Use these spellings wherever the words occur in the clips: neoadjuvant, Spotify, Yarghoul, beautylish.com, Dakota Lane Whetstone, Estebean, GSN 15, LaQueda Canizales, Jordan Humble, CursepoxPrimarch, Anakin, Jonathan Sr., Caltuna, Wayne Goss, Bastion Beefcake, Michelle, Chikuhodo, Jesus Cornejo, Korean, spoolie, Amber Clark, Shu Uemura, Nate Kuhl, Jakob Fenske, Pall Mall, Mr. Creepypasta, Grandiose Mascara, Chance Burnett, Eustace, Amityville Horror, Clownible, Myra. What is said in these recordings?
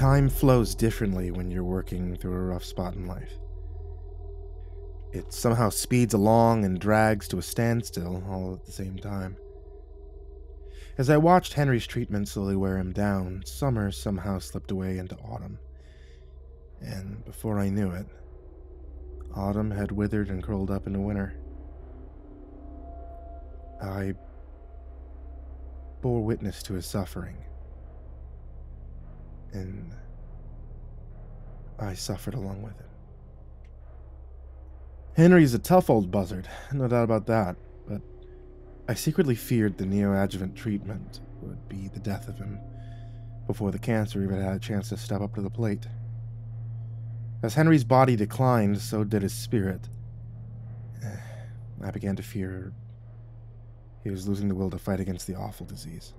Time flows differently when you're working through a rough spot in life. It somehow speeds along and drags to a standstill all at the same time. As I watched Henry's treatment slowly wear him down, summer somehow slipped away into autumn. And before I knew it, autumn had withered and curled up into winter. I bore witness to his suffering. And I suffered along with him. Henry's a tough old buzzard, no doubt about that, but I secretly feared the neoadjuvant treatment would be the death of him before the cancer even had a chance to step up to the plate. As Henry's body declined, so did his spirit. I began to fear he was losing the will to fight against the awful disease.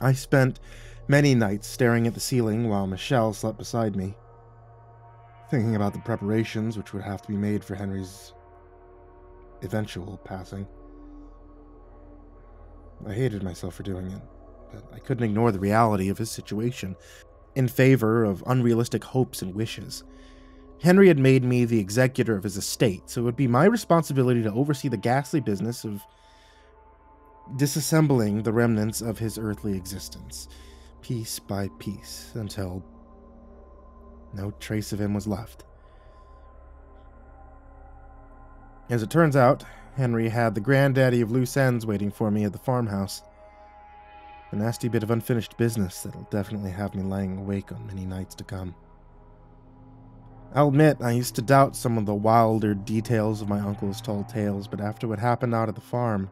I spent many nights staring at the ceiling while Michelle slept beside me, thinking about the preparations which would have to be made for Henry's eventual passing. I hated myself for doing it, but I couldn't ignore the reality of his situation in favor of unrealistic hopes and wishes. Henry had made me the executor of his estate, so it would be my responsibility to oversee the ghastly business of disassembling the remnants of his earthly existence, piece by piece, until no trace of him was left. As it turns out, Henry had the granddaddy of loose ends waiting for me at the farmhouse. A nasty bit of unfinished business that'll definitely have me lying awake on many nights to come. I'll admit, I used to doubt some of the wilder details of my uncle's tall tales, but after what happened out at the farm,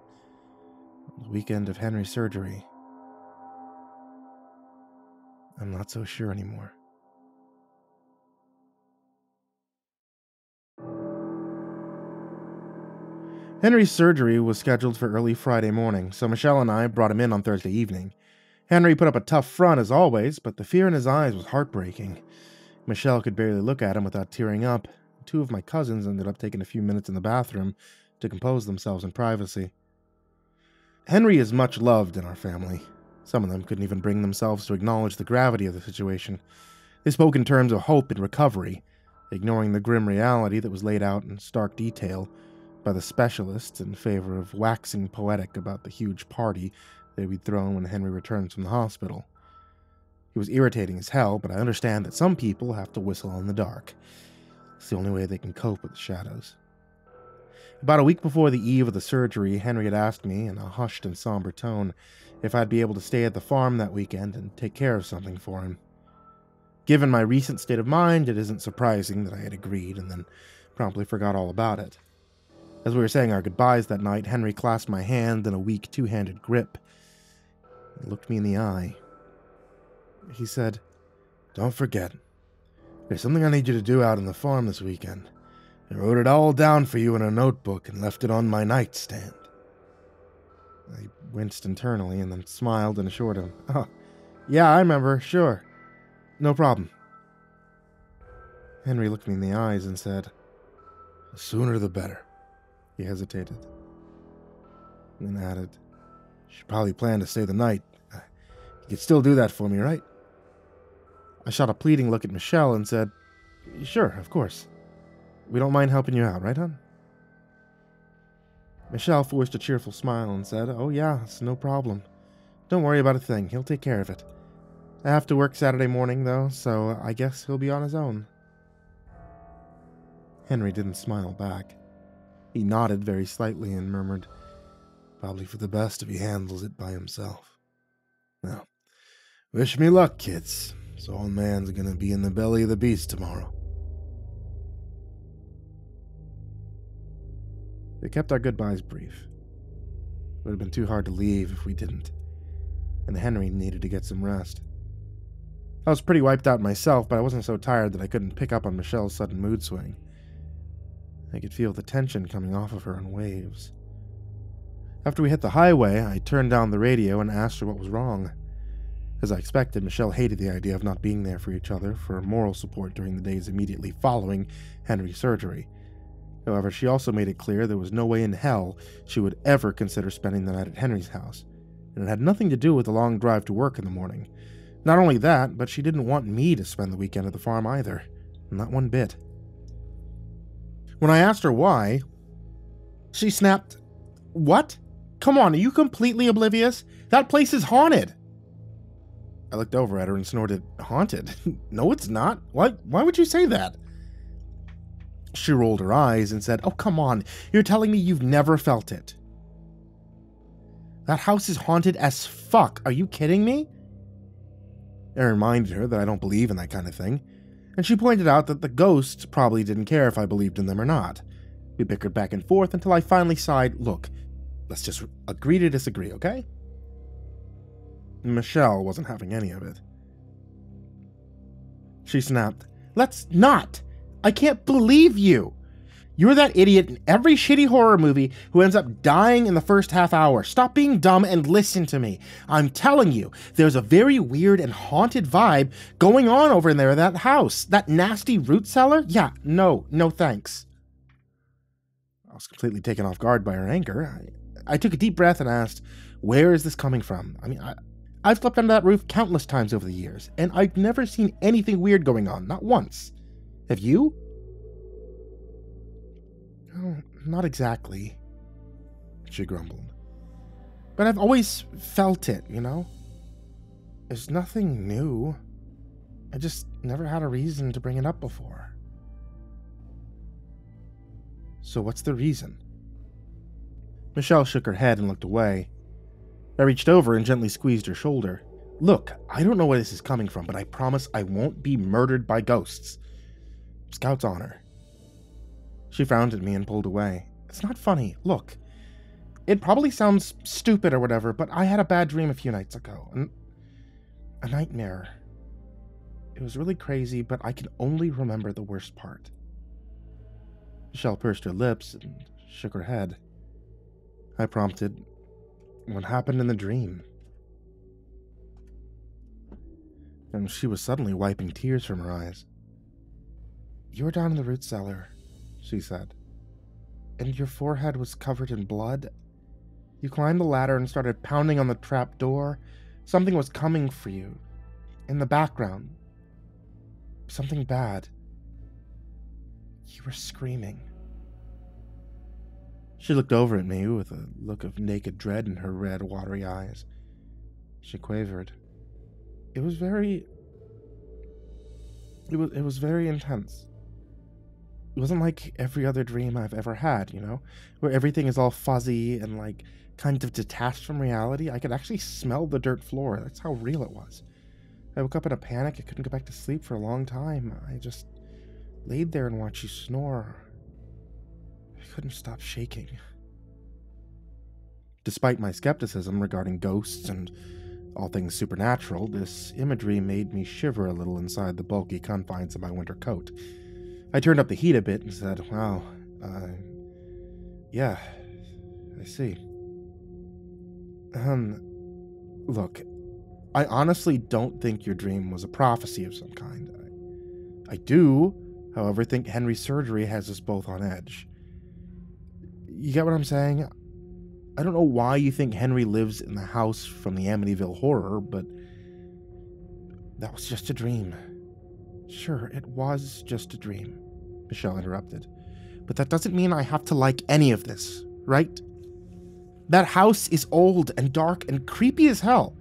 the weekend of Henry's surgery, I'm not so sure anymore. Henry's surgery was scheduled for early Friday morning, so Michelle and I brought him in on Thursday evening. Henry put up a tough front as always, but the fear in his eyes was heartbreaking. Michelle could barely look at him without tearing up. Two of my cousins ended up taking a few minutes in the bathroom to compose themselves in privacy. Henry is much loved in our family. Some of them couldn't even bring themselves to acknowledge the gravity of the situation. They spoke in terms of hope and recovery, ignoring the grim reality that was laid out in stark detail by the specialists in favor of waxing poetic about the huge party that we'd thrown when Henry returned from the hospital. It was irritating as hell, but I understand that some people have to whistle in the dark. It's the only way they can cope with the shadows. About a week before the eve of the surgery, Henry had asked me, in a hushed and somber tone, if I'd be able to stay at the farm that weekend and take care of something for him. Given my recent state of mind, it isn't surprising that I had agreed and then promptly forgot all about it. As we were saying our goodbyes that night, Henry clasped my hand in a weak, two-handed grip and looked me in the eye. He said, "Don't forget, there's something I need you to do out on the farm this weekend. I wrote it all down for you in a notebook and left it on my nightstand." I winced internally and then smiled and assured him, "Oh, yeah, I remember, sure. No problem." Henry looked me in the eyes and said, "The sooner the better." He hesitated, and then added, "You should probably plan to stay the night. You could still do that for me, right?" I shot a pleading look at Michelle and said, "Sure, of course. We don't mind helping you out, right, hon?" Michelle forced a cheerful smile and said, "Oh yeah, it's no problem. Don't worry about a thing, he'll take care of it. I have to work Saturday morning, though, so I guess he'll be on his own." Henry didn't smile back. He nodded very slightly and murmured, "Probably for the best if he handles it by himself." "Now, wish me luck, kids. This old man's gonna be in the belly of the beast tomorrow." They kept our goodbyes brief. It would have been too hard to leave if we didn't, and Henry needed to get some rest. I was pretty wiped out myself, but I wasn't so tired that I couldn't pick up on Michelle's sudden mood swing. I could feel the tension coming off of her in waves. After we hit the highway, I turned down the radio and asked her what was wrong. As I expected, Michelle hated the idea of not being there for each other for moral support during the days immediately following Henry's surgery. However, she also made it clear there was no way in hell she would ever consider spending the night at Henry's house, and it had nothing to do with the long drive to work in the morning. Not only that, but she didn't want me to spend the weekend at the farm either. Not one bit. When I asked her why, she snapped, "What? Come on, are you completely oblivious? That place is haunted!" I looked over at her and snorted, "Haunted? No, it's not. Why would you say that?" She rolled her eyes and said, "Oh, come on, you're telling me you've never felt it." "That house is haunted as fuck. Are you kidding me?" I reminded her that I don't believe in that kind of thing, and she pointed out that the ghosts probably didn't care if I believed in them or not. We bickered back and forth until I finally sighed, "Look, let's just agree to disagree, okay?" Michelle wasn't having any of it. She snapped, "Let's not! I can't believe you! You're that idiot in every shitty horror movie who ends up dying in the first half hour. Stop being dumb and listen to me. I'm telling you, there's a very weird and haunted vibe going on over in there in that house. That nasty root cellar? Yeah, no thanks." I was completely taken off guard by her anger. I took a deep breath and asked, "Where is this coming from? I mean, I've slept under that roof countless times over the years, and I've never seen anything weird going on, not once. Have you?" "Oh, not exactly," she grumbled. "But I've always felt it, you know? There's nothing new. I just never had a reason to bring it up before." "So what's the reason?" Michelle shook her head and looked away. I reached over and gently squeezed her shoulder. "Look, I don't know where this is coming from, but I promise I won't be murdered by ghosts. Scout's honor." She frowned at me and pulled away. "It's not funny. Look, it probably sounds stupid or whatever, but I had a bad dream a few nights ago. A nightmare. It was really crazy, but I can only remember the worst part." Michelle pursed her lips and shook her head. I prompted, "What happened in the dream?" And she was suddenly wiping tears from her eyes. "You were down in the root cellar," she said, "and your forehead was covered in blood. You climbed the ladder and started pounding on the trap door. Something was coming for you, in the background. Something bad. You were screaming." She looked over at me with a look of naked dread in her red, watery eyes. She quavered. It was very intense. It wasn't like every other dream I've ever had, you know, where everything is all fuzzy and, like, kind of detached from reality. I could actually smell the dirt floor. That's how real it was. I woke up in a panic. I couldn't go back to sleep for a long time. I just laid there and watched you snore. I couldn't stop shaking." Despite my skepticism regarding ghosts and all things supernatural, this imagery made me shiver a little inside the bulky confines of my winter coat. I turned up the heat a bit and said, "Wow, yeah, I see. Look, I honestly don't think your dream was a prophecy of some kind. I do, however, think Henry's surgery has us both on edge. You get what I'm saying? I don't know why you think Henry lives in the house from the Amityville Horror, but that was just a dream." "Sure, it was just a dream," Michelle interrupted. "But that doesn't mean I have to like any of this, right? That house is old and dark and creepy as hell.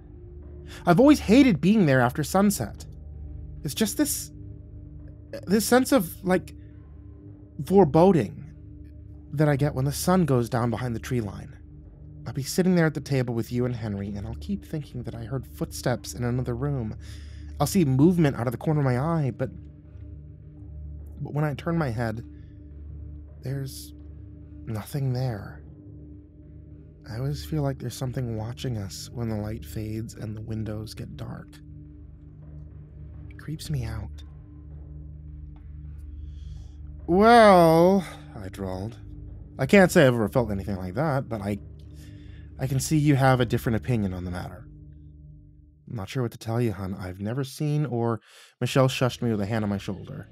I've always hated being there after sunset. It's just this sense of, like, foreboding that I get when the sun goes down behind the tree line. I'll be sitting there at the table with you and Henry, and I'll keep thinking that I heard footsteps in another room. I'll see movement out of the corner of my eye, but when I turn my head, there's nothing there. I always feel like there's something watching us when the light fades and the windows get dark. It creeps me out." "Well," I drawled, "I can't say I've ever felt anything like that, but I can see you have a different opinion on the matter." "I'm not sure what to tell you, hon. I've never seen or..." Michelle shushed me with a hand on my shoulder.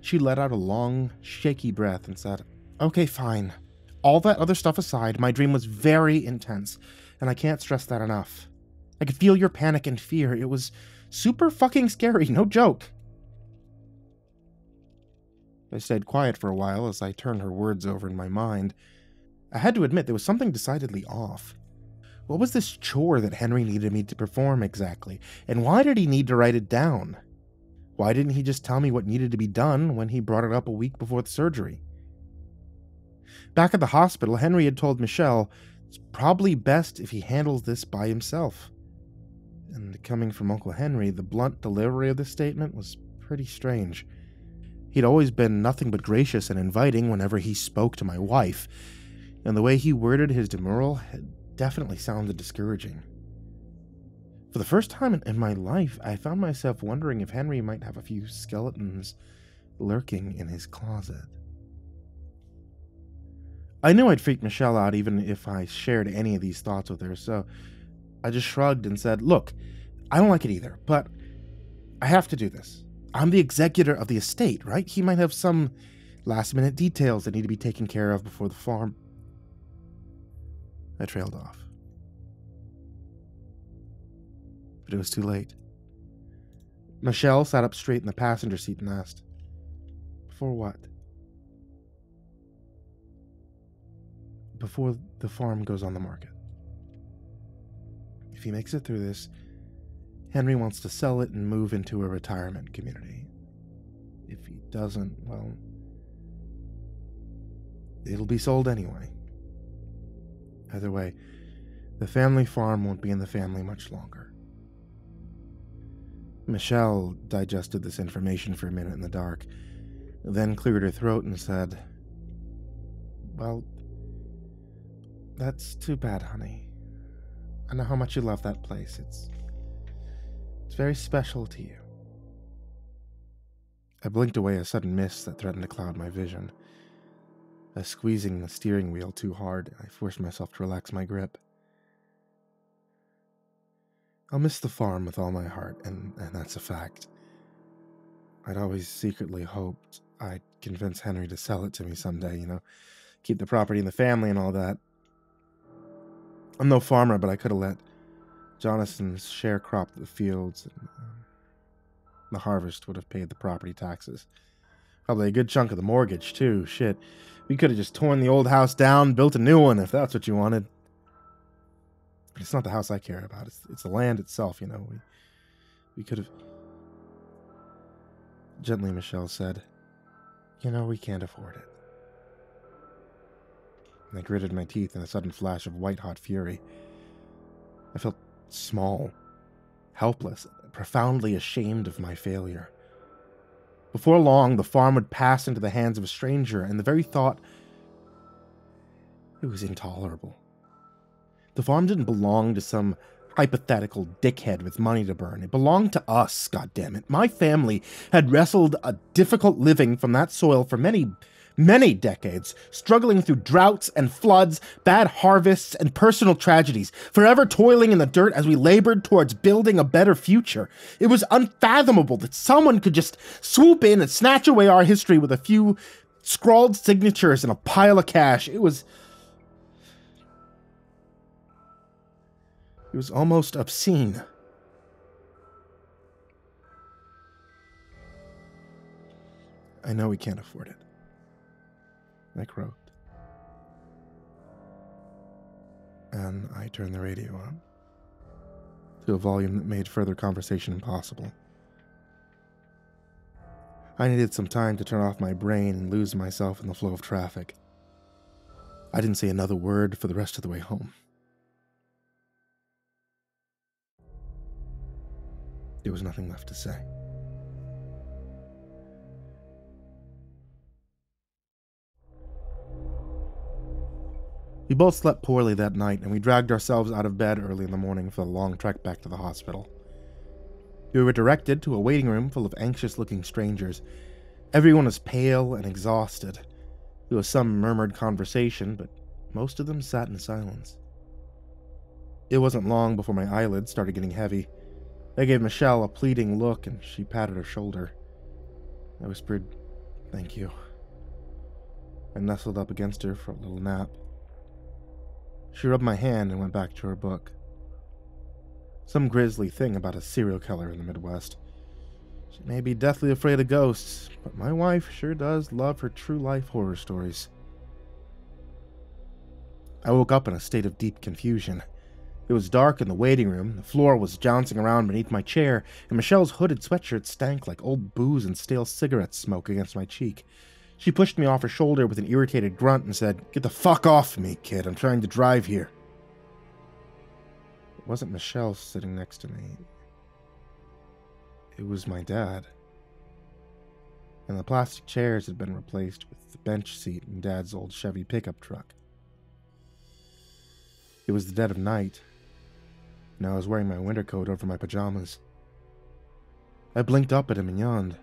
She let out a long, shaky breath and said, "Okay, fine. All that other stuff aside, my dream was very intense, and I can't stress that enough. I could feel your panic and fear. It was Super fucking scary, no joke. I stayed quiet for a while as I turned her words over in my mind. I had to admit there was something decidedly off. What was this chore that Henry needed me to perform exactly, and why did he need to write it down? Why didn't he just tell me what needed to be done when he brought it up a week before the surgery? Back at the hospital, Henry had told Michelle, it's probably best if he handles this by himself. And coming from Uncle Henry, the blunt delivery of this statement was pretty strange. He'd always been nothing but gracious and inviting whenever he spoke to my wife, and the way he worded his demurral had definitely sounded discouraging. For the first time in my life, I found myself wondering if Henry might have a few skeletons lurking in his closet. I knew I'd freak Michelle out even if I shared any of these thoughts with her, so I just shrugged and said, look, I don't like it either, but I have to do this. I'm the executor of the estate, right? He might have some last-minute details that need to be taken care of before the farm. I trailed off. But it was too late. Michelle sat up straight in the passenger seat and asked, "Before what?" Before the farm goes on the market. If he makes it through this, Henry wants to sell it and move into a retirement community. If he doesn't, well, it'll be sold anyway. Either way, the family farm won't be in the family much longer. Michelle digested this information for a minute in the dark, then cleared her throat and said, well, that's too bad, honey. I know how much you love that place. It's very special to you. I blinked away a sudden mist that threatened to cloud my vision. By squeezing the steering wheel too hard, I forced myself to relax my grip. I'll miss the farm with all my heart, and that's a fact. I'd always secretly hoped I'd convince Henry to sell it to me someday, you know, keep the property in the family and all that. I'm no farmer, but I could have let Jonathan share crop the fields, and the harvest would have paid the property taxes. Probably a good chunk of the mortgage, too. Shit, we could have just torn the old house down, built a new one, if that's what you wanted. But it's not the house I care about. It's the land itself, you know. We could have... Gently, Michelle said, you know, we can't afford it. I gritted my teeth in a sudden flash of white-hot fury. I felt small, helpless, profoundly ashamed of my failure. Before long, the farm would pass into the hands of a stranger, and the very thought... it was intolerable. The farm didn't belong to some hypothetical dickhead with money to burn. It belonged to us, goddammit. My family had wrestled a difficult living from that soil for many decades, struggling through droughts and floods, bad harvests, and personal tragedies, forever toiling in the dirt as we labored towards building a better future. It was unfathomable that someone could just swoop in and snatch away our history with a few scrawled signatures and a pile of cash. It was almost obscene. I know we can't afford it. I croaked. And I turned the radio on, to a volume that made further conversation impossible. I needed some time to turn off my brain and lose myself in the flow of traffic. I didn't say another word for the rest of the way home. There was nothing left to say. We both slept poorly that night, and we dragged ourselves out of bed early in the morning for the long trek back to the hospital. We were directed to a waiting room full of anxious-looking strangers. Everyone was pale and exhausted. There was some murmured conversation, but most of them sat in silence. It wasn't long before my eyelids started getting heavy. I gave Michelle a pleading look, and she patted her shoulder. I whispered, "Thank you." I nestled up against her for a little nap. She rubbed my hand and went back to her book. Some grisly thing about a serial killer in the Midwest. She may be deathly afraid of ghosts, but my wife sure does love her true-life horror stories. I woke up in a state of deep confusion. It was dark in the waiting room, the floor was jouncing around beneath my chair, and Michelle's hooded sweatshirt stank like old booze and stale cigarette smoke against my cheek. She pushed me off her shoulder with an irritated grunt and said, "Get the fuck off me, kid. I'm trying to drive here." It wasn't Michelle sitting next to me. It was my dad. And the plastic chairs had been replaced with the bench seat in Dad's old Chevy pickup truck. It was the dead of night, and I was wearing my winter coat over my pajamas. I blinked up at him and yawned.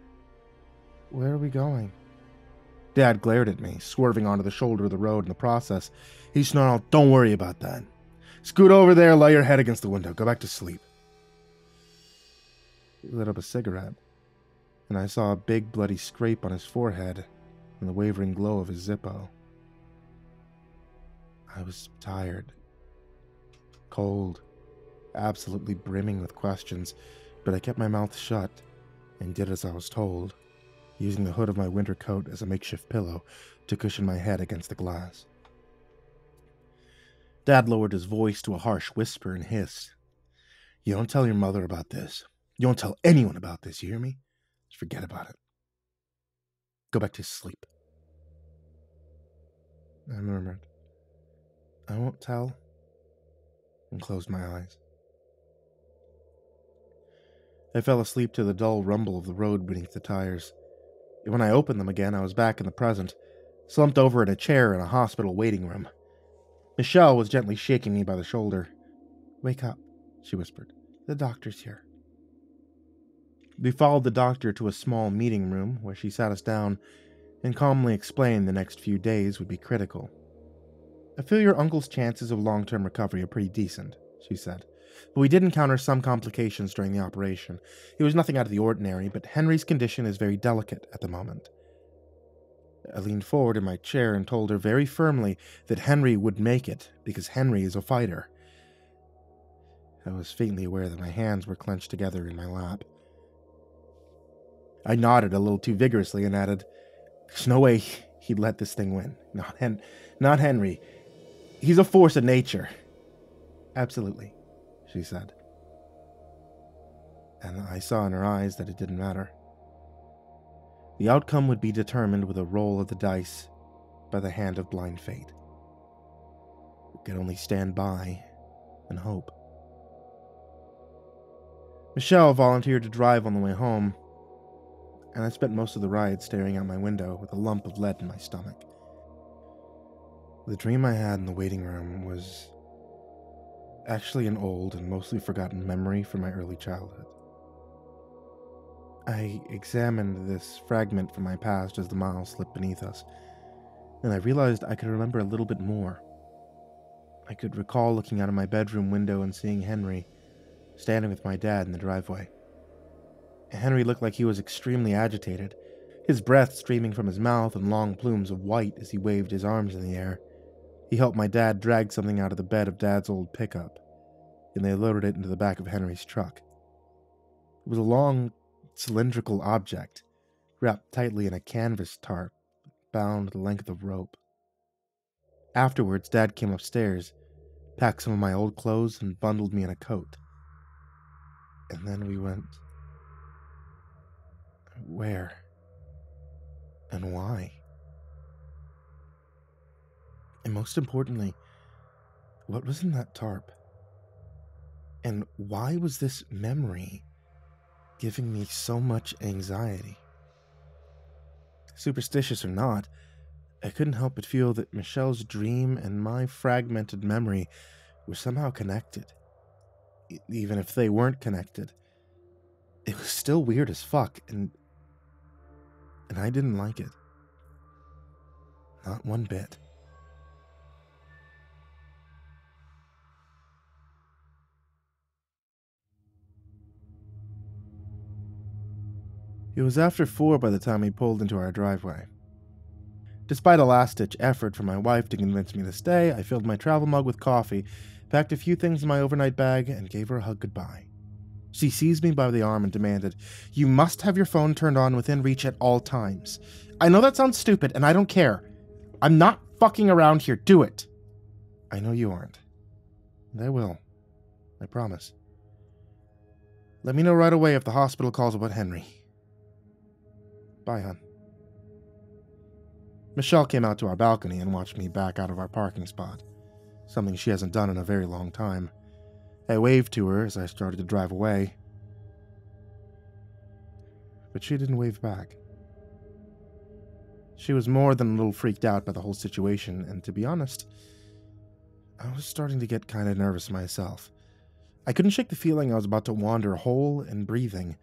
"Where are we going?" Dad glared at me, swerving onto the shoulder of the road in the process. He snarled, "Don't worry about that. Scoot over there, lay your head against the window, go back to sleep." He lit up a cigarette, and I saw a big bloody scrape on his forehead and the wavering glow of his Zippo. I was tired, cold, absolutely brimming with questions, but I kept my mouth shut and did as I was told, using the hood of my winter coat as a makeshift pillow to cushion my head against the glass. Dad lowered his voice to a harsh whisper and hissed, "You don't tell your mother about this. You don't tell anyone about this, you hear me? Just forget about it. Go back to sleep." I murmured, "I won't tell," and closed my eyes. I fell asleep to the dull rumble of the road beneath the tires. When I opened them again, I was back in the present, slumped over in a chair in a hospital waiting room. Michelle was gently shaking me by the shoulder. "Wake up," she whispered. "The doctor's here." We followed the doctor to a small meeting room where she sat us down and calmly explained the next few days would be critical. "I feel your uncle's chances of long-term recovery are pretty decent," she said, "but we did encounter some complications during the operation. It was nothing out of the ordinary, but Henry's condition is very delicate at the moment." I leaned forward in my chair and told her very firmly that Henry would make it, because Henry is a fighter. I was faintly aware that my hands were clenched together in my lap. I nodded a little too vigorously and added, "There's no way he'd let this thing win. Not Henry. He's a force of nature." "Absolutely," she said. And I saw in her eyes that it didn't matter. The outcome would be determined with a roll of the dice by the hand of blind fate. We could only stand by and hope. Michelle volunteered to drive on the way home, and I spent most of the ride staring out my window with a lump of lead in my stomach. The dream I had in the waiting room was actually an old and mostly forgotten memory from my early childhood. I examined this fragment from my past as the miles slipped beneath us, and I realized I could remember a little bit more. I could recall looking out of my bedroom window and seeing Henry standing with my dad in the driveway. Henry looked like he was extremely agitated, his breath streaming from his mouth and long plumes of white as he waved his arms in the air. He helped my dad drag something out of the bed of Dad's old pickup, and they loaded it into the back of Henry's truck. It was a long, cylindrical object, wrapped tightly in a canvas tarp, bound the length of rope. Afterwards, Dad came upstairs, packed some of my old clothes, and bundled me in a coat. And then we went. Where? And why? And most importantly, what was in that tarp? And why was this memory giving me so much anxiety? Superstitious or not, I couldn't help but feel that Michelle's dream and my fragmented memory were somehow connected. Even if they weren't connected, it was still weird as fuck, and I didn't like it. Not one bit. It was after 4 by the time we pulled into our driveway. Despite a last-ditch effort from my wife to convince me to stay, I filled my travel mug with coffee, packed a few things in my overnight bag, and gave her a hug goodbye. She seized me by the arm and demanded, "You must have your phone turned on within reach at all times." I know that sounds stupid, and I don't care. I'm not fucking around here. Do it. I know you aren't. They will. I promise. Let me know right away if the hospital calls about Henry. Bye, hon. Michelle came out to our balcony and watched me back out of our parking spot, something she hasn't done in a very long time. I waved to her as I started to drive away, but she didn't wave back. She was more than a little freaked out by the whole situation, and to be honest, I was starting to get kind of nervous myself. I couldn't shake the feeling I was about to wander whole and breathing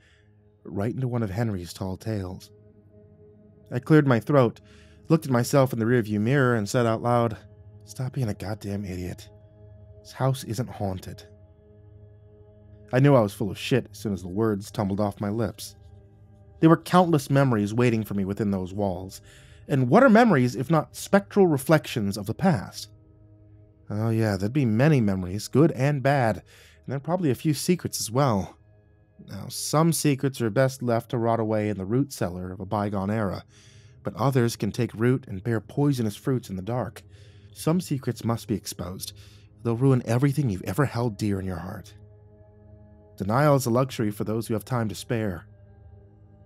right into one of Henry's tall tales. I cleared my throat, looked at myself in the rearview mirror, and said out loud, "Stop being a goddamn idiot. This house isn't haunted." I knew I was full of shit as soon as the words tumbled off my lips. There were countless memories waiting for me within those walls. And what are memories if not spectral reflections of the past? Oh yeah, there'd be many memories, good and bad, and there'd probably a few secrets as well. Now, some secrets are best left to rot away in the root cellar of a bygone era, but others can take root and bear poisonous fruits in the dark. Some secrets must be exposed. They'll ruin everything you've ever held dear in your heart. Denial is a luxury for those who have time to spare.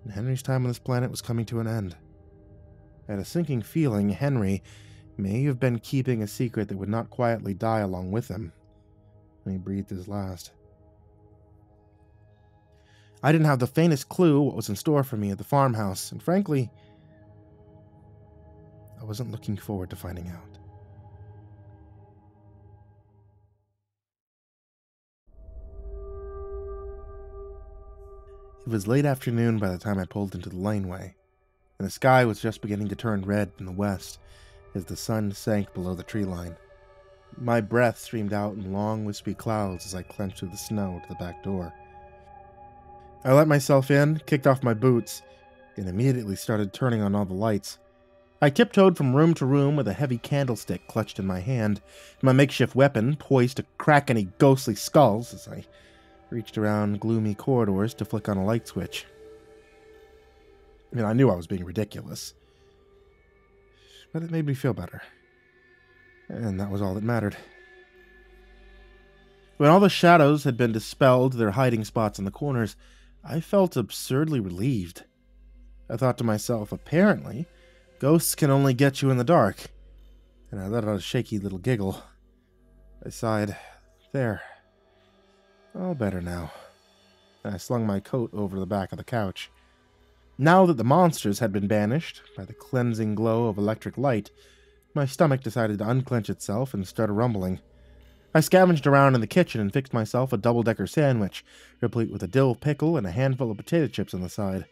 And Henry's time on this planet was coming to an end. I had a sinking feeling Henry may have been keeping a secret that would not quietly die along with him. And he breathed his last. I didn't have the faintest clue what was in store for me at the farmhouse, and frankly, I wasn't looking forward to finding out. It was late afternoon by the time I pulled into the laneway, and the sky was just beginning to turn red in the west as the sun sank below the tree line. My breath streamed out in long, wispy clouds as I clenched through the snow to the back door. I let myself in, kicked off my boots, and immediately started turning on all the lights. I tiptoed from room to room with a heavy candlestick clutched in my hand, my makeshift weapon poised to crack any ghostly skulls as I reached around gloomy corridors to flick on a light switch. I mean, I knew I was being ridiculous, but it made me feel better, and that was all that mattered. When all the shadows had been dispelled to their hiding spots in the corners, I felt absurdly relieved. I thought to myself, apparently, ghosts can only get you in the dark, and I let out a shaky little giggle. I sighed, "There. All better now." I slung my coat over the back of the couch. Now that the monsters had been banished by the cleansing glow of electric light, my stomach decided to unclench itself and start rumbling. I scavenged around in the kitchen and fixed myself a double-decker sandwich, replete with a dill pickle and a handful of potato chips on the side.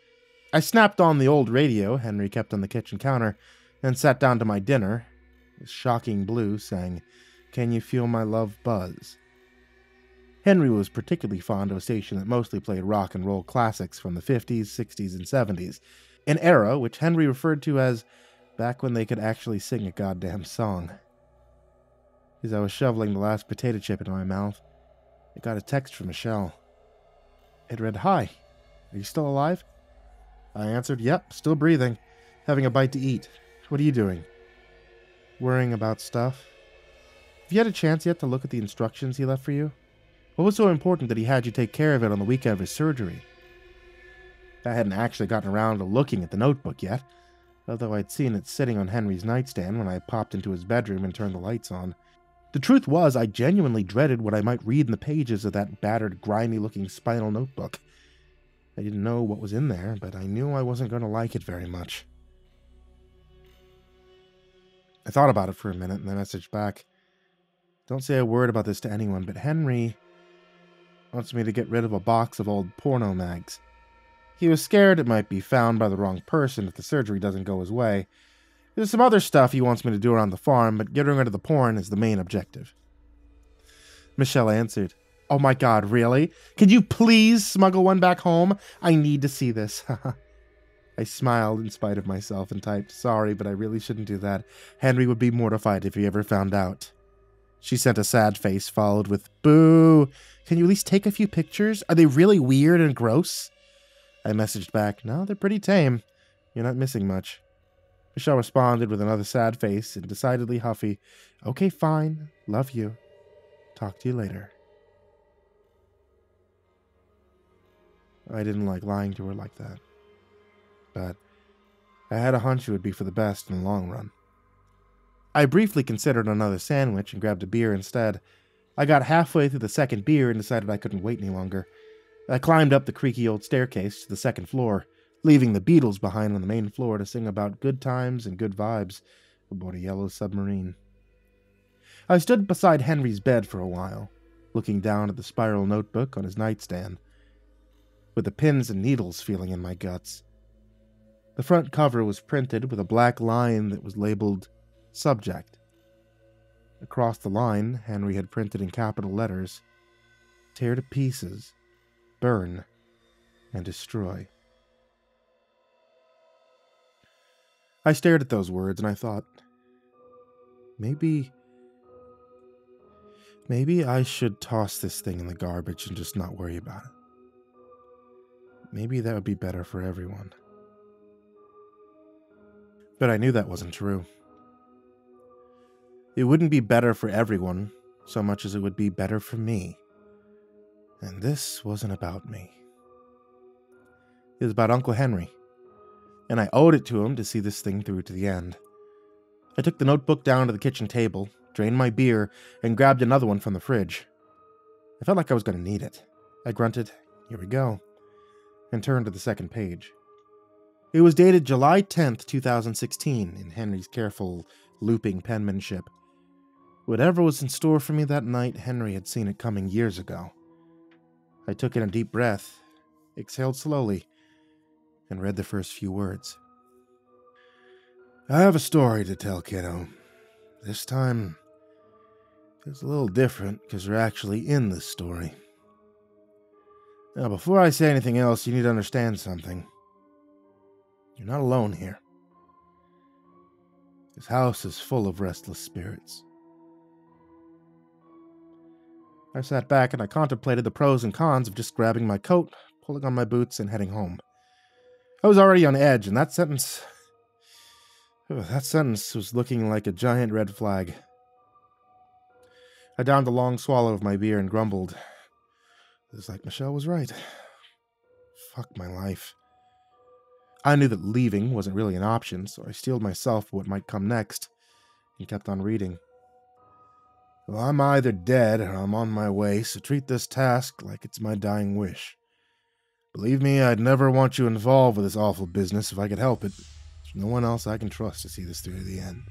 I snapped on the old radio Henry kept on the kitchen counter and sat down to my dinner. Shocking Blue sang, "Can You Feel My Love Buzz?" Henry was particularly fond of a station that mostly played rock and roll classics from the 50s, 60s, and 70s, an era which Henry referred to as back when they could actually sing a goddamn song. As I was shoveling the last potato chip into my mouth, I got a text from Michelle. It read, "Hi, are you still alive?" I answered, "Yep, still breathing, having a bite to eat. What are you doing?" "Worrying about stuff. Have you had a chance yet to look at the instructions he left for you? What was so important that he had you take care of it on the weekend of his surgery?" I hadn't actually gotten around to looking at the notebook yet, although I'd seen it sitting on Henry's nightstand when I popped into his bedroom and turned the lights on. The truth was, I genuinely dreaded what I might read in the pages of that battered, grimy-looking spinal notebook. I didn't know what was in there, but I knew I wasn't going to like it very much. I thought about it for a minute, and then I messaged back, "Don't say a word about this to anyone, but Henry wants me to get rid of a box of old porno mags. He was scared it might be found by the wrong person if the surgery doesn't go his way. There's some other stuff he wants me to do around the farm, but getting rid of the porn is the main objective." Michelle answered, "Oh my god, really? Could you please smuggle one back home? I need to see this." I I smiled in spite of myself and typed, "Sorry, but I really shouldn't do that. Henry would be mortified if he ever found out." She sent a sad face, followed with, "Boo! Can you at least take a few pictures? Are they really weird and gross?" I messaged back, "No, they're pretty tame. You're not missing much." Michelle responded with another sad face and decidedly huffy, "Okay, fine. Love you. Talk to you later." I didn't like lying to her like that, but I had a hunch it would be for the best in the long run. I briefly considered another sandwich and grabbed a beer instead. I got halfway through the second beer and decided I couldn't wait any longer. I climbed up the creaky old staircase to the second floor, leaving the Beatles behind on the main floor to sing about good times and good vibes aboard a yellow submarine. I stood beside Henry's bed for a while, looking down at the spiral notebook on his nightstand, with the pins and needles feeling in my guts. The front cover was printed with a black line that was labeled Subject. Across the line, Henry had printed in capital letters, "Tear to pieces, burn, and destroy." I stared at those words and I thought, maybe I should toss this thing in the garbage and just not worry about it. Maybe that would be better for everyone. But I knew that wasn't true. It wouldn't be better for everyone so much as it would be better for me. And this wasn't about me. It was about Uncle Henry, and I owed it to him to see this thing through to the end. I took the notebook down to the kitchen table, drained my beer, and grabbed another one from the fridge. I felt like I was going to need it. I grunted, "Here we go," and turned to the second page. It was dated July 10th, 2016, in Henry's careful, looping penmanship. Whatever was in store for me that night, Henry had seen it coming years ago. I took in a deep breath, exhaled slowly, and read the first few words. "I have a story to tell, kiddo. This time, it's a little different because we're actually in this story. Now, before I say anything else, you need to understand something. You're not alone here. This house is full of restless spirits." I sat back and I contemplated the pros and cons of just grabbing my coat, pulling on my boots, and heading home. I was already on edge, and that sentence was looking like a giant red flag. I downed a long swallow of my beer and grumbled. It was like Michelle was right. Fuck my life. I knew that leaving wasn't really an option, so I steeled myself for what might come next and kept on reading. "Well, I'm either dead or I'm on my way, so treat this task like it's my dying wish. Believe me, I'd never want you involved with this awful business if I could help it. There's no one else I can trust to see this through to the end.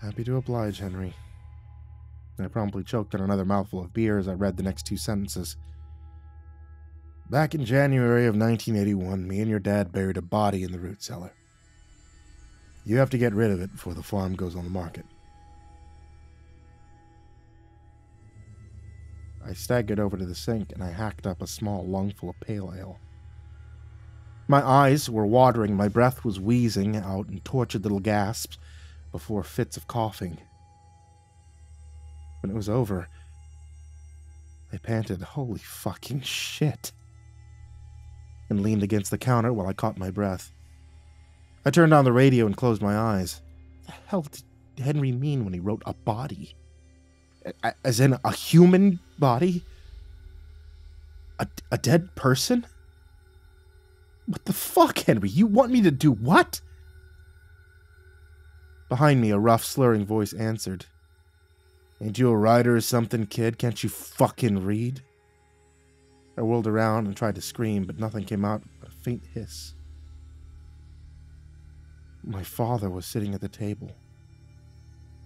Happy to oblige, Henry." I promptly choked on another mouthful of beer as I read the next two sentences. "Back in January of 1981, me and your dad buried a body in the root cellar. You have to get rid of it before the farm goes on the market." I staggered over to the sink and I hacked up a small lungful of pale ale. My eyes were watering, my breath was wheezing out in tortured little gasps before fits of coughing. When it was over, I panted, "Holy fucking shit," and leaned against the counter while I caught my breath. I turned on the radio and closed my eyes. What the hell did Henry mean when he wrote a body? As in a human body? A dead person? What the fuck, Henry? You want me to do what? Behind me, a rough, slurring voice answered. "Ain't you a writer or something, kid? Can't you fucking read?" I whirled around and tried to scream, but nothing came out but a faint hiss. My father was sitting at the table,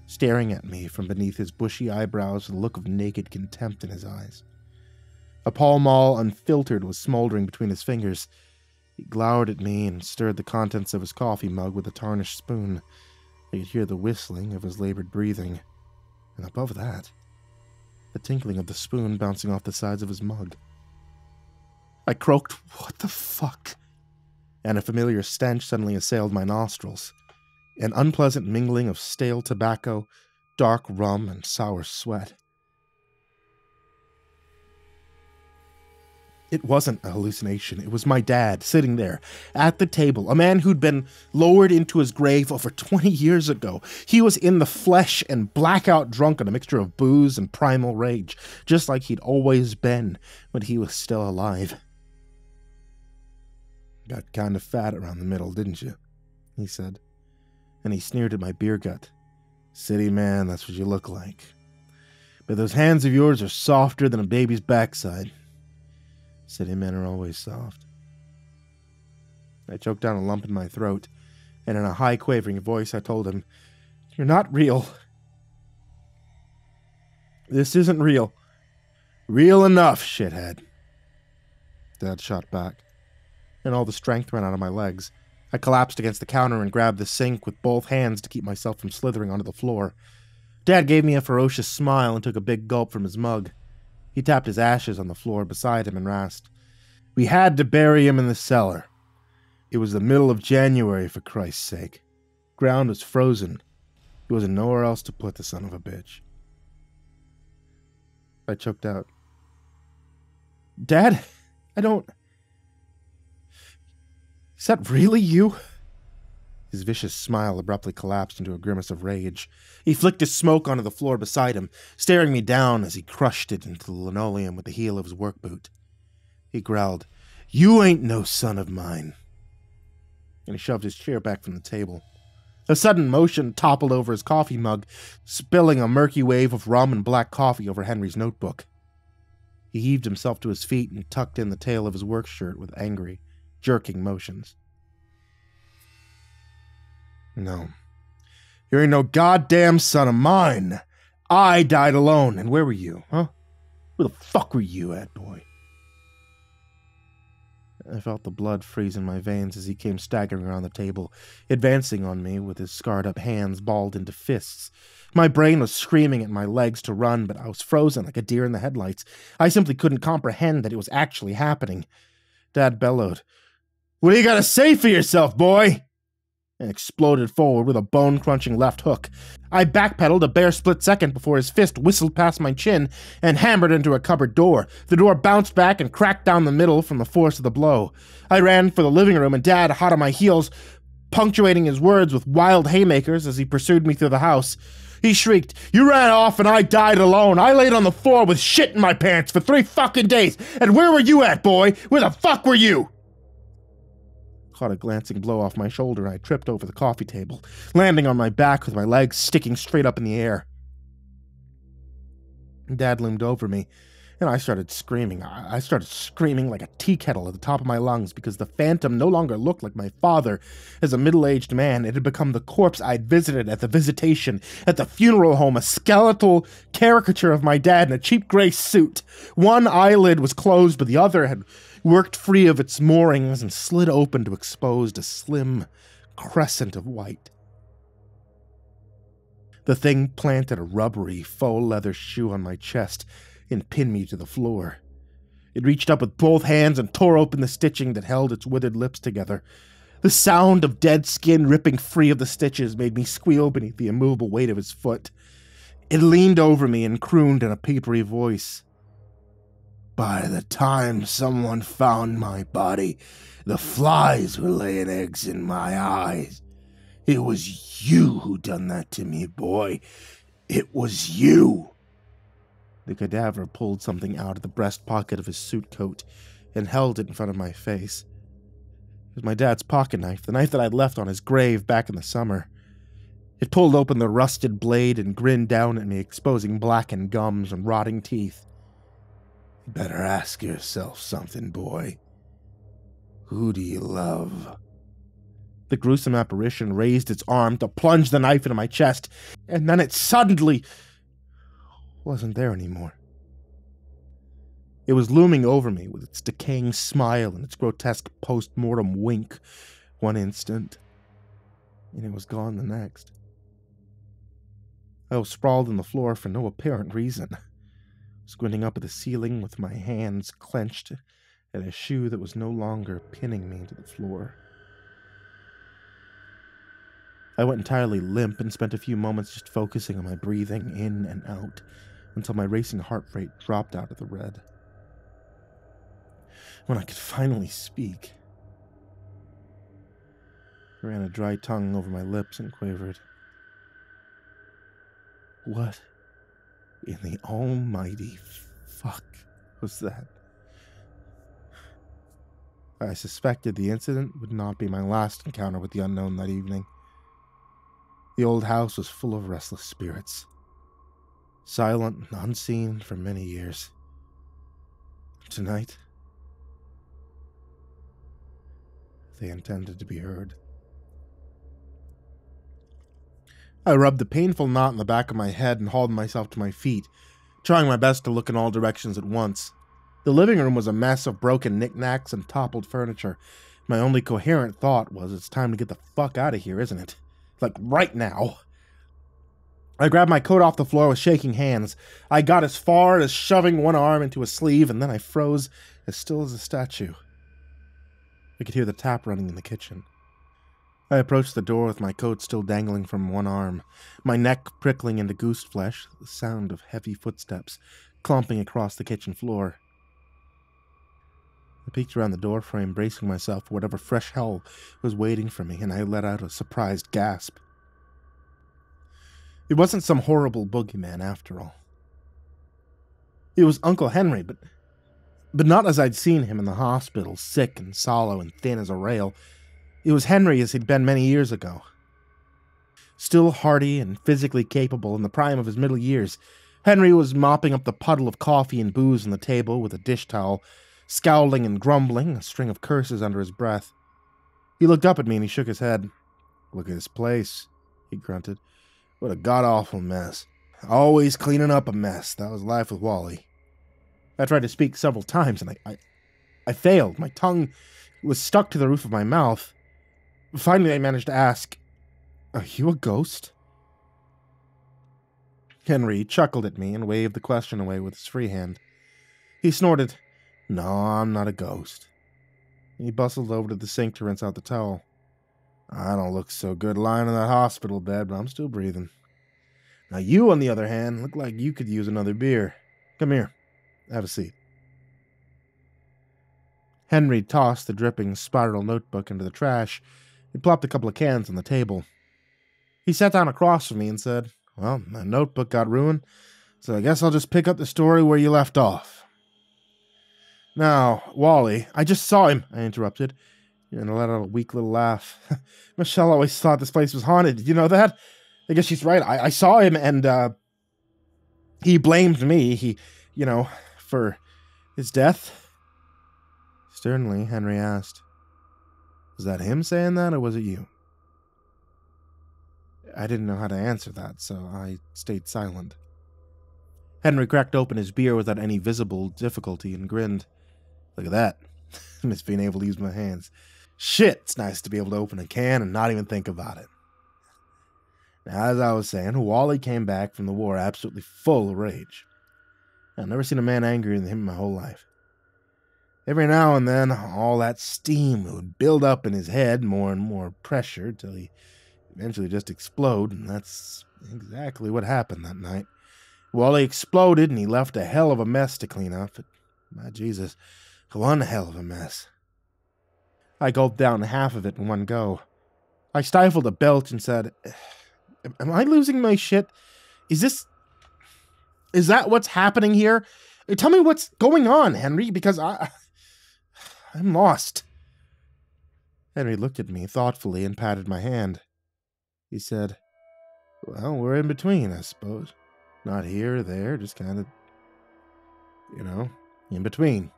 staring at me from beneath his bushy eyebrows with a look of naked contempt in his eyes. A Pall Mall unfiltered was smoldering between his fingers. He glowered at me and stirred the contents of his coffee mug with a tarnished spoon. I could hear the whistling of his labored breathing, and above that, the tinkling of the spoon bouncing off the sides of his mug. I croaked, "What the fuck?" and a familiar stench suddenly assailed my nostrils, an unpleasant mingling of stale tobacco, dark rum, and sour sweat. It wasn't a hallucination. It was my dad sitting there at the table, a man who'd been lowered into his grave over 20 years ago. He was in the flesh and blackout drunk on a mixture of booze and primal rage, just like he'd always been when he was still alive. "Got kind of fat around the middle, didn't you?" he said, and he sneered at my beer gut. "City man, that's what you look like. But those hands of yours are softer than a baby's backside. City men are always soft." I choked down a lump in my throat, and in a high, quavering voice I told him, "You're not real. This isn't real." "Real enough, shithead," Dad shot back, and all the strength ran out of my legs. I collapsed against the counter and grabbed the sink with both hands to keep myself from slithering onto the floor. Dad gave me a ferocious smile and took a big gulp from his mug. He tapped his ashes on the floor beside him and rasped, "We had to bury him in the cellar. It was the middle of January, for Christ's sake. Ground was frozen. There wasn't nowhere else to put the son of a bitch." I choked out, "Dad, I don't... Is that really you?" His vicious smile abruptly collapsed into a grimace of rage. He flicked his smoke onto the floor beside him, staring me down as he crushed it into the linoleum with the heel of his work boot. He growled, "You ain't no son of mine," and he shoved his chair back from the table. A sudden motion toppled over his coffee mug, spilling a murky wave of rum and black coffee over Henry's notebook. He heaved himself to his feet and tucked in the tail of his work shirt with angry, jerking motions. "No. You ain't no goddamn son of mine. I died alone. And where were you, huh? Where the fuck were you at, boy?" I felt the blood freeze in my veins as he came staggering around the table, advancing on me with his scarred-up hands balled into fists. My brain was screaming at my legs to run, but I was frozen like a deer in the headlights. I simply couldn't comprehend that it was actually happening. Dad bellowed, "What do you gotta say for yourself, boy?" and exploded forward with a bone-crunching left hook. I backpedaled a bare split second before his fist whistled past my chin and hammered into a cupboard door. The door bounced back and cracked down the middle from the force of the blow. I ran for the living room, and Dad, hot on my heels, punctuating his words with wild haymakers as he pursued me through the house. He shrieked, "You ran off and I died alone. I laid on the floor with shit in my pants for 3 fucking days. And where were you at, boy? Where the fuck were you?" Caught a glancing blow off my shoulder, and I tripped over the coffee table, landing on my back with my legs sticking straight up in the air. Dad loomed over me, and I started screaming. I started screaming like a tea kettle at the top of my lungs, because the phantom no longer looked like my father. As a middle-aged man, it had become the corpse I'd visited at the visitation, at the funeral home, a skeletal caricature of my dad in a cheap gray suit. One eyelid was closed, but the other had worked free of its moorings and slid open to expose a slim crescent of white. The thing planted a rubbery, faux-leather shoe on my chest and pinned me to the floor. It reached up with both hands and tore open the stitching that held its withered lips together. The sound of dead skin ripping free of the stitches made me squeal beneath the immovable weight of its foot. It leaned over me and crooned in a papery voice, "By the time someone found my body, the flies were laying eggs in my eyes. It was you who done that to me, boy. It was you." The cadaver pulled something out of the breast pocket of his suit coat and held it in front of my face. It was my dad's pocket knife, the knife that I'd left on his grave back in the summer. It pulled open the rusted blade and grinned down at me, exposing blackened gums and rotting teeth. "Better ask yourself something, boy. Who do you love?" The gruesome apparition raised its arm to plunge the knife into my chest, and then it suddenly wasn't there anymore. It was looming over me with its decaying smile and its grotesque post-mortem wink one instant, and it was gone the next. I was sprawled on the floor for no apparent reason, squinting up at the ceiling with my hands clenched at a shoe that was no longer pinning me to the floor. I went entirely limp and spent a few moments just focusing on my breathing in and out until my racing heart rate dropped out of the red. When I could finally speak, I ran a dry tongue over my lips and quavered. What in the almighty fuck was that? I suspected the incident would not be my last encounter with the unknown that evening. The old house was full of restless spirits, silent and unseen for many years. Tonight, they intended to be heard. I rubbed the painful knot in the back of my head and hauled myself to my feet, trying my best to look in all directions at once. The living room was a mess of broken knickknacks and toppled furniture. My only coherent thought was, it's time to get the fuck out of here, isn't it? Like, right now. I grabbed my coat off the floor with shaking hands. I got as far as shoving one arm into a sleeve, and then I froze as still as a statue. I could hear the tap running in the kitchen. I approached the door with my coat still dangling from one arm, my neck prickling into goose flesh, the sound of heavy footsteps clomping across the kitchen floor. I peeked around the doorframe, bracing myself for whatever fresh hell was waiting for me, and I let out a surprised gasp. It wasn't some horrible boogeyman, after all. It was Uncle Henry, but not as I'd seen him in the hospital, sick and sallow and thin as a rail. It was Henry as he'd been many years ago. Still hearty and physically capable in the prime of his middle years, Henry was mopping up the puddle of coffee and booze on the table with a dish towel, scowling and grumbling, a string of curses under his breath. He looked up at me and he shook his head. Look at this place, he grunted. What a god-awful mess. Always cleaning up a mess. That was life with Wally. I tried to speak several times and I failed. My tongue was stuck to the roof of my mouth. Finally, I managed to ask, are you a ghost? Henry chuckled at me and waved the question away with his free hand. He snorted. No, I'm not a ghost. He bustled over to the sink to rinse out the towel. I don't look so good lying in that hospital bed, but I'm still breathing. Now you, on the other hand, look like you could use another beer. Come here. Have a seat. Henry tossed the dripping spiral notebook into the trash and plopped a couple of cans on the table. He sat down across from me and said, well, my notebook got ruined, so I guess I'll just pick up the story where you left off. Now, Wally, I just saw him, I interrupted, and I let out a weak little laugh. Michelle always thought this place was haunted, did you know that? I guess she's right, I saw him, and, he blamed me, for his death. Sternly, Henry asked, was that him saying that, or was it you? I didn't know how to answer that, so I stayed silent. Henry cracked open his beer without any visible difficulty and grinned. Look at that. Miss being able to use my hands. Shit, it's nice to be able to open a can and not even think about it. Now, as I was saying, Wally came back from the war absolutely full of rage. I've never seen a man angrier than him in my whole life. Every now and then, all that steam would build up in his head, more and more pressure, till he eventually just exploded, and that's exactly what happened that night. Wally exploded, and he left a hell of a mess to clean up. But, my Jesus, one hell of a mess. I gulped down half of it in one go. I stifled a belch and said, am I losing my shit? Is that what's happening here? Tell me what's going on, Henry, because I'm lost. Henry looked at me thoughtfully and patted my hand. He said, well, we're in between, I suppose. Not here or there, just kind of, in between.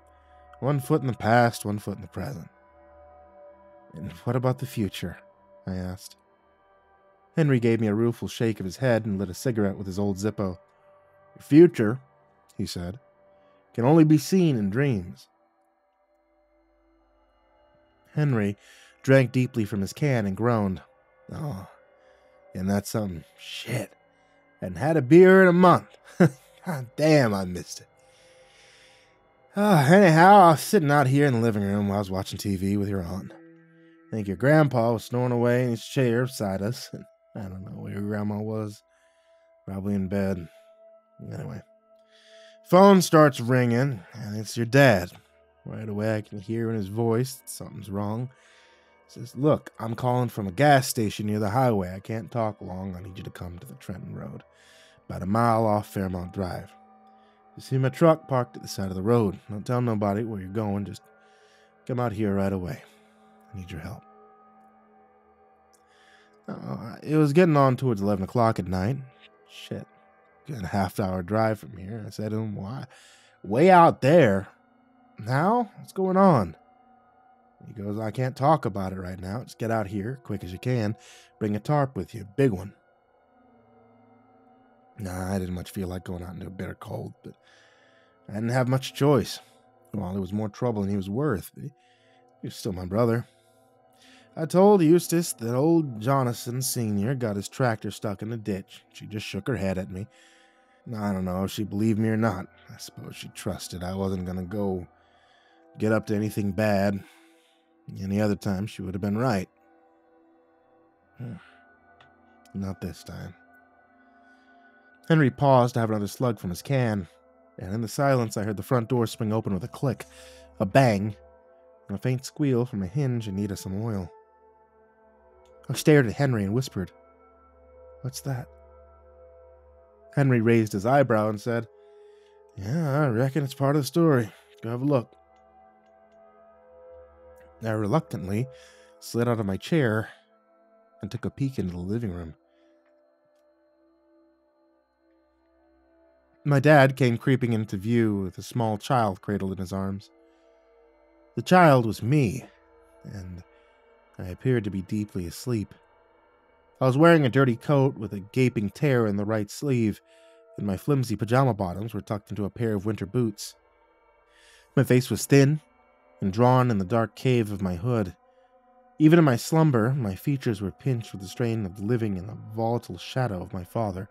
One foot in the past, one foot in the present. And what about the future? I asked. Henry gave me a rueful shake of his head and lit a cigarette with his old Zippo. The future, he said, can only be seen in dreams. Henry drank deeply from his can and groaned. Oh, and that's some shit. And had a beer in a month. God damn, I missed it. Anyhow, I was sitting out here in the living room while I was watching TV with your aunt. I think your grandpa was snoring away in his chair beside us. I don't know where your grandma was. Probably in bed. Anyway. Phone starts ringing, and it's your dad. Right away, I can hear in his voice that something's wrong. He says, look, I'm calling from a gas station near the highway. I can't talk long. I need you to come to the Trenton Road. About a mile off Fairmont Drive. You see my truck parked at the side of the road. Don't tell nobody where you're going. Just come out here right away. I need your help. It was getting on towards 11 o'clock at night. Shit. Got a half-hour drive from here. I said to him, why? Way out there? Now? What's going on? He goes, I can't talk about it right now. Just get out here, quick as you can. Bring a tarp with you. Big one. Nah, I didn't much feel like going out into a bitter cold, but I didn't have much choice. Well, it was more trouble than he was worth. But he was still my brother. I told Eustace that old Jonathan Sr. got his tractor stuck in the ditch. She just shook her head at me. I don't know if she believed me or not. I suppose she trusted I wasn't going to go get up to anything bad. Any other time, she would have been right. Not this time. Henry paused to have another slug from his can, and in the silence I heard the front door swing open with a click, a bang, and a faint squeal from a hinge in need of some oil. I stared at Henry and whispered, "What's that?" Henry raised his eyebrow and said, "Yeah, I reckon it's part of the story. Go have a look." I reluctantly slid out of my chair and took a peek into the living room. My dad came creeping into view with a small child cradled in his arms. The child was me, and I appeared to be deeply asleep. I was wearing a dirty coat with a gaping tear in the right sleeve, and my flimsy pajama bottoms were tucked into a pair of winter boots. My face was thin and drawn in the dark cave of my hood. Even in my slumber, my features were pinched with the strain of living in the volatile shadow of my father.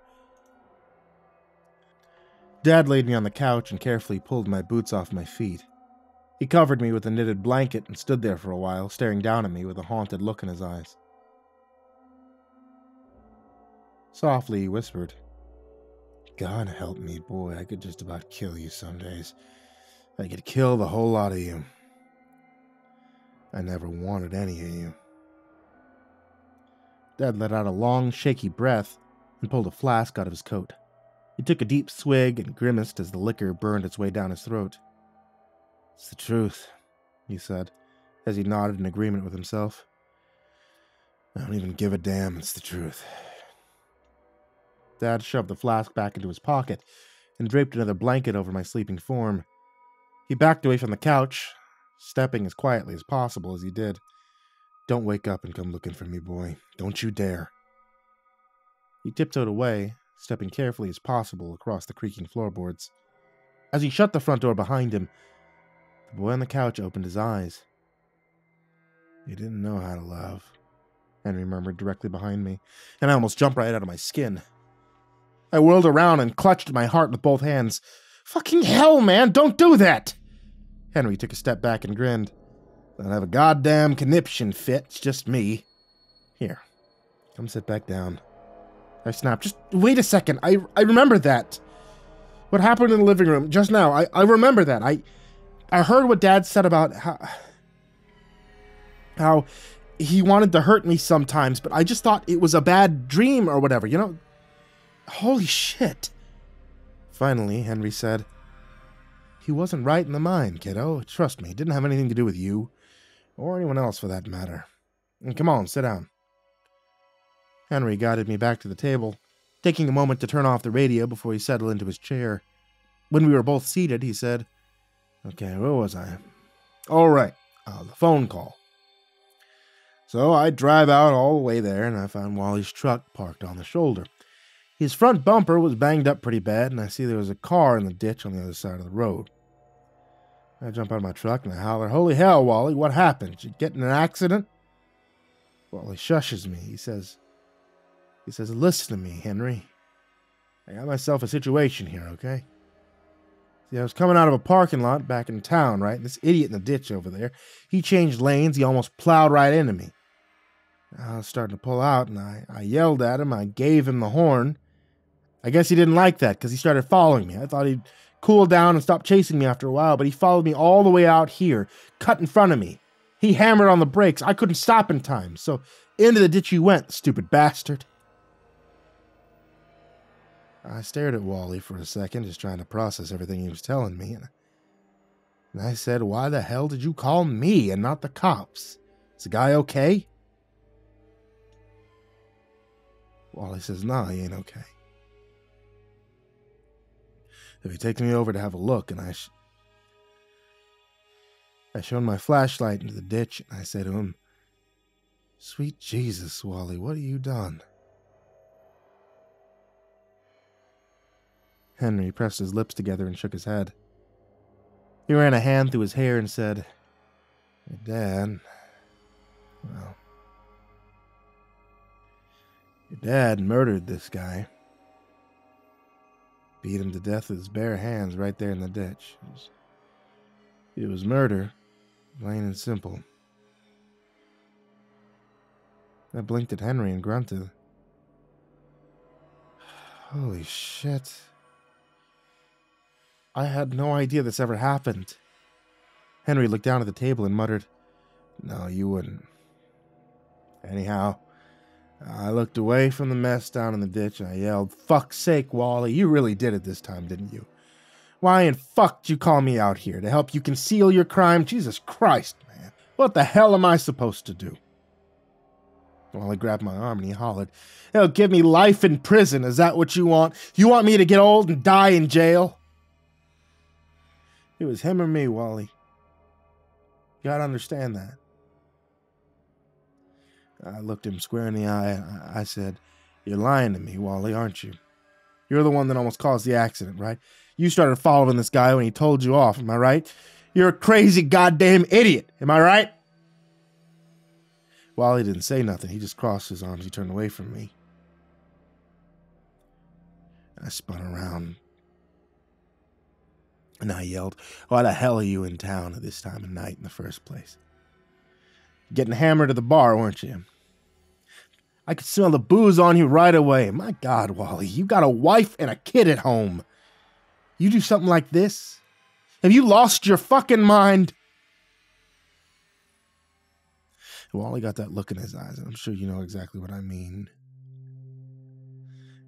Dad laid me on the couch and carefully pulled my boots off my feet. He covered me with a knitted blanket and stood there for a while, staring down at me with a haunted look in his eyes. Softly he whispered, "God help me, boy, I could just about kill you some days. I could kill the whole lot of you. I never wanted any of you." Dad let out a long, shaky breath and pulled a flask out of his coat. He took a deep swig and grimaced as the liquor burned its way down his throat. "It's the truth," he said, as he nodded in agreement with himself. "I don't even give a damn, it's the truth." Dad shoved the flask back into his pocket and draped another blanket over my sleeping form. He backed away from the couch, stepping as quietly as possible as he did. "Don't wake up and come looking for me, boy. Don't you dare." He tiptoed away, stepping carefully as possible across the creaking floorboards. As he shut the front door behind him, the boy on the couch opened his eyes. "You didn't know how to love," Henry murmured directly behind me, and I almost jumped right out of my skin. I whirled around and clutched at my heart with both hands. "Fucking hell, man, don't do that!" Henry took a step back and grinned. "I don't have a goddamn conniption fit, it's just me. Here, come sit back down." I snapped. "Just wait a second, I remember that. What happened in the living room just now, I remember that. I heard what Dad said about how he wanted to hurt me sometimes, but I just thought it was a bad dream or whatever, you know? Holy shit." Finally, Henry said, "He wasn't right in the mind, kiddo. Trust me, it didn't have anything to do with you, or anyone else for that matter. And come on, sit down." Henry guided me back to the table, taking a moment to turn off the radio before he settled into his chair. When we were both seated, he said, "Okay, where was I? All right, the phone call. So I drive out all the way there, and I find Wally's truck parked on the shoulder. His front bumper was banged up pretty bad, and I see there was a car in the ditch on the other side of the road. I jump out of my truck and I holler, 'Holy hell, Wally, what happened? Did you get in an accident?' Wally shushes me. He says, 'Listen to me, Henry. I got myself a situation here, okay? See, I was coming out of a parking lot back in town, right? This idiot in the ditch over there. He changed lanes. He almost plowed right into me. I was starting to pull out, and I yelled at him. I gave him the horn. I guess he didn't like that because he started following me. I thought he'd cool down and stop chasing me after a while, but he followed me all the way out here, cut in front of me. He hammered on the brakes. I couldn't stop in time, so into the ditch he went, stupid bastard. I stared at Wally for a second, just trying to process everything he was telling me, and I said, "Why the hell did you call me and not the cops? Is the guy okay?" Wally says, "Nah, he ain't okay." So he takes me over to have a look, and I shone my flashlight into the ditch, and I said to him, "Sweet Jesus, Wally, what have you done?" Henry pressed his lips together and shook his head. He ran a hand through his hair and said, "Your dad, well, your dad murdered this guy. Beat him to death with his bare hands right there in the ditch. It was murder, plain and simple." I blinked at Henry and grunted. Holy shit. I had no idea this ever happened. Henry looked down at the table and muttered, "No, you wouldn't." Anyhow, I looked away from the mess down in the ditch, and I yelled, "Fuck's sake, Wally, you really did it this time, didn't you? Why in fuck did you call me out here? To help you conceal your crime? Jesus Christ, man. What the hell am I supposed to do?" Wally grabbed my arm, and he hollered, "They'll give me life in prison. Is that what you want? You want me to get old and die in jail?" It was him or me, Wally. You gotta understand that. I looked him square in the eye, and I said, "You're lying to me, Wally, aren't you? You're the one that almost caused the accident, right? You started following this guy when he told you off, am I right? You're a crazy goddamn idiot, am I right?" Wally didn't say nothing. He just crossed his arms. He turned away from me. I spun around, and I yelled, "Why the hell are you in town at this time of night in the first place? Getting hammered at the bar, weren't you? I could smell the booze on you right away. My God, Wally, you got a wife and a kid at home. You do something like this? Have you lost your fucking mind?" Wally got that look in his eyes, and I'm sure you know exactly what I mean.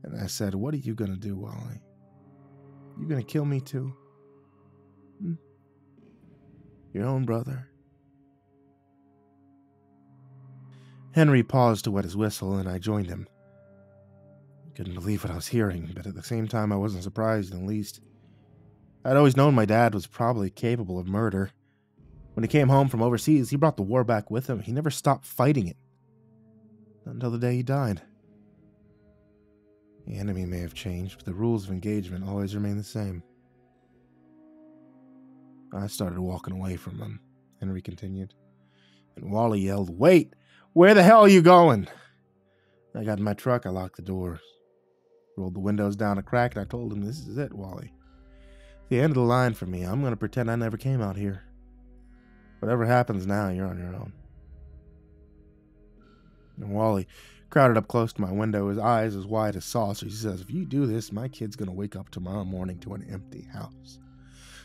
And I said, "What are you gonna do, Wally? You gonna kill me too? Hmm? Your own brother?" Henry paused to wet his whistle, and I joined him. I couldn't believe what I was hearing, but at the same time I wasn't surprised in the least. I'd always known my dad was probably capable of murder. When he came home from overseas, he brought the war back with him. He never stopped fighting it. Not until the day he died. The enemy may have changed, but the rules of engagement always remain the same. I started walking away from him, Henry continued. And Wally yelled, "Wait! Where the hell are you going?" I got in my truck, I locked the doors, rolled the windows down a crack, and I told him, "This is it, Wally. It's the end of the line for me. I'm going to pretend I never came out here. Whatever happens now, you're on your own." And Wally crowded up close to my window, his eyes as wide as saucers. He says, "If you do this, my kid's going to wake up tomorrow morning to an empty house.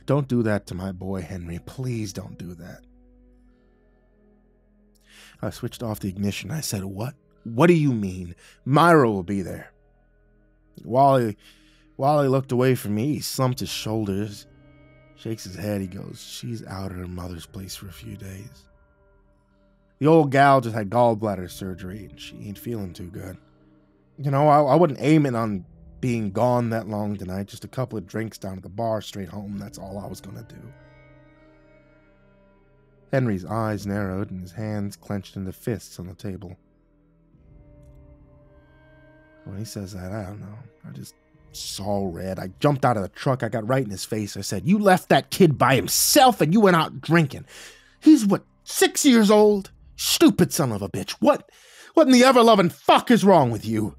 Don't do that to my boy Henry. Please don't do that." I switched off the ignition. I said, "What? What do you mean? Myra will be there." Wally looked away from me. He slumped his shoulders, shakes his head. He goes, "She's out at her mother's place for a few days. The old gal just had gallbladder surgery, and she ain't feeling too good. You know, I wouldn't aim it on being gone that long tonight. Just a couple of drinks down at the bar, straight home. That's all I was gonna do." Henry's eyes narrowed and his hands clenched into fists on the table. When he says that, I don't know. I just saw red. I jumped out of the truck. I got right in his face. I said, "You left that kid by himself and you went out drinking. He's, what, 6 years old? Stupid son of a bitch. What in the ever-loving fuck is wrong with you?"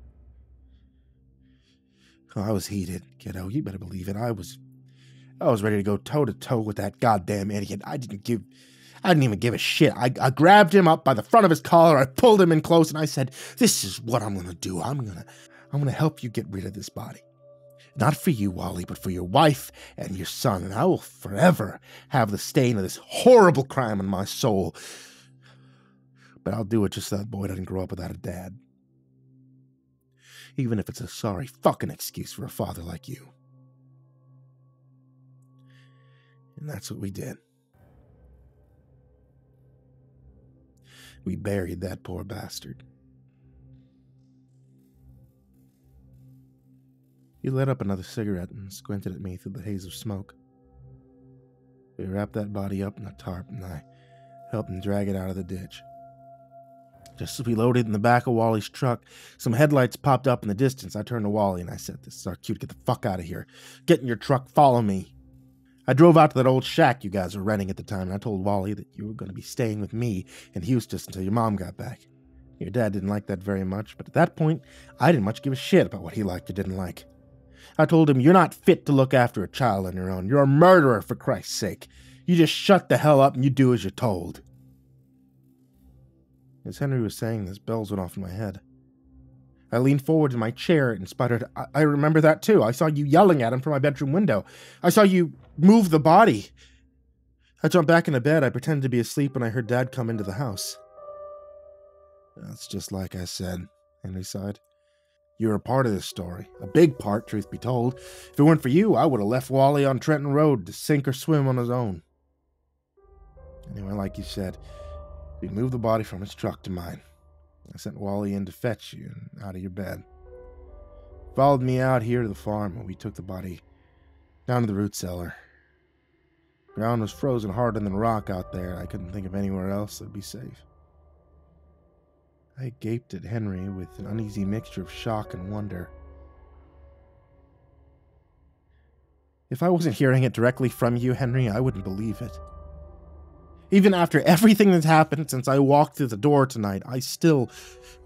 Oh, I was heated, kiddo. You better believe it. I was I was ready to go toe-to-toe with that goddamn Anakin. I didn't even give a shit. I grabbed him up by the front of his collar, I pulled him in close, and I said, this is what I'm gonna do. I'm gonna help you get rid of this body. Not for you, Wally, but for your wife and your son, and I will forever have the stain of this horrible crime on my soul. But I'll do it just so that boy doesn't grow up without a dad. Even if it's a sorry fucking excuse for a father like you. And that's what we did. We buried that poor bastard. He lit up another cigarette and squinted at me through the haze of smoke. We wrapped that body up in a tarp and I helped him drag it out of the ditch. Just as we loaded in the back of Wally's truck, some headlights popped up in the distance. I turned to Wally and I said, this is our cue to get the fuck out of here. Get in your truck, follow me. I drove out to that old shack you guys were renting at the time, and I told Wally that you were going to be staying with me and Eustace until your mom got back. Your dad didn't like that very much, but at that point, I didn't much give a shit about what he liked or didn't like. I told him, you're not fit to look after a child on your own. You're a murderer, for Christ's sake. You just shut the hell up and you do as you're told. As Henry was saying this, bells went off in my head. I leaned forward in my chair and sputtered, I remember that too. I saw you yelling at him from my bedroom window. I saw you move the body. I jumped back into bed. I pretended to be asleep when I heard Dad come into the house. That's just like I said, Henry sighed. You were a part of this story. A big part, truth be told. If it weren't for you, I would have left Wally on Trenton Road to sink or swim on his own. Anyway, like you said, we moved the body from his truck to mine. I sent Wally in to fetch you out of your bed. Followed me out here to the farm, and we took the body down to the root cellar. The ground was frozen harder than rock out there. I couldn't think of anywhere else that'd be safe. I gaped at Henry with an uneasy mixture of shock and wonder. If I wasn't hearing it directly from you, Henry, I wouldn't believe it. Even after everything that's happened since I walked through the door tonight, I still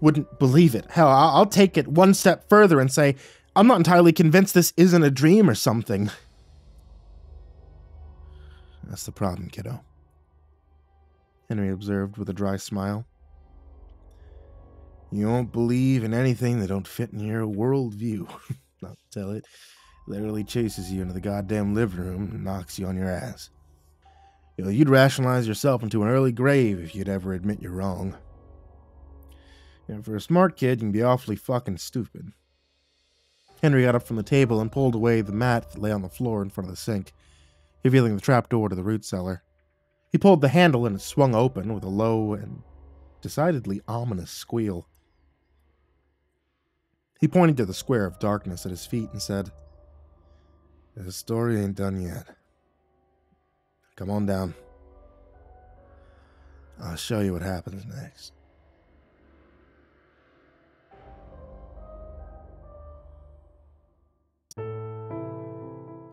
wouldn't believe it. Hell, I'll take it one step further and say, I'm not entirely convinced this isn't a dream or something. That's the problem, kiddo, Henry observed with a dry smile. You won't believe in anything that don't fit in your worldview. Not to tell it, literally chases you into the goddamn living room and knocks you on your ass. You'd rationalize yourself into an early grave if you'd ever admit you're wrong. And for a smart kid, you can be awfully fucking stupid. Henry got up from the table and pulled away the mat that lay on the floor in front of the sink, revealing the trapdoor to the root cellar. He pulled the handle and it swung open with a low and decidedly ominous squeal. He pointed to the square of darkness at his feet and said, "This story ain't done yet. Come on down. I'll show you what happens next."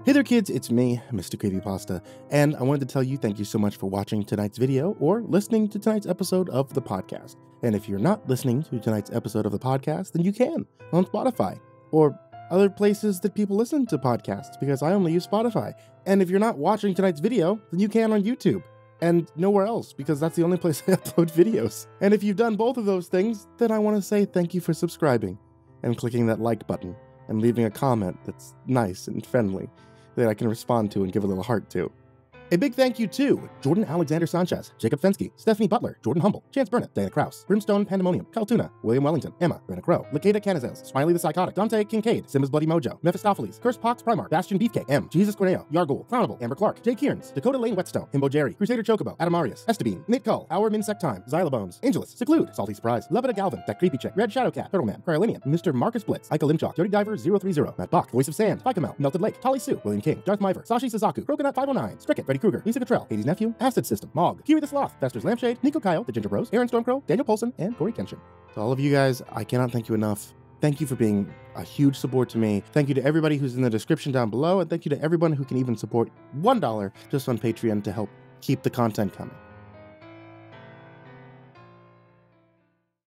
Hey there kids, it's me, Mr. Creepypasta, and I wanted to tell you thank you so much for watching tonight's video or listening to tonight's episode of the podcast. And if you're not listening to tonight's episode of the podcast, then you can on Spotify or other places that people listen to podcasts, because I only use Spotify. And if you're not watching tonight's video, then you can on YouTube and nowhere else, because that's the only place I upload videos. And if you've done both of those things, then I want to say thank you for subscribing and clicking that like button and leaving a comment that's nice and friendly that I can respond to and give a little heart to. A big thank you to Jordan Alexander Sanchez, Jacob Fensky, Stephanie Butler, Jordan Humble, Chance Burnett, Diana Krause, Brimstone Pandemonium, Caltuna, William Wellington, Emma, Rena Crow, Lakeda Canizales, Smiley the Psychotic, Dante Kincaid, SimbasBloodyMojo, Mephistopheles, CursepoxPrimarch, Bastion Beefcake, M, Jesus Corneo, Yarghoul, Clownible, Amber Clark, Jay Kearns, Dakota Lane Whetstone, Himbo Jerry, CrusaderChocobo, Atomaurus, Estebean, Nate Cull, Our Minsect Time, Xylobones, Angelus, Seclude, Salty Surprise, Levita Galvin, That Creepy Chick, Red Shadow Cat, Turtleman, Cryolinian, Mr. Marcus Blitz, Ika Limchok, Dirty Diver 030, Matt Bach, Voice of Sand, Fikemel, Melted Lake, Tali Sue, William King, Darth Myver, Sashi Sasaku, Croconut 509, Stricket, Kruger, Lisa Cottrell, Hades' Nephew, Acid System, Mog, Kiwi the Sloth, Fester's Lampshade, Nico Kyle, The Ginger Bros, Aaron Stormcrow, Daniel Polson, and Corey Kenshin. To all of you guys, I cannot thank you enough. Thank you for being a huge support to me. Thank you to everybody who's in the description down below, and thank you to everyone who can even support $1 just on Patreon to help keep the content coming.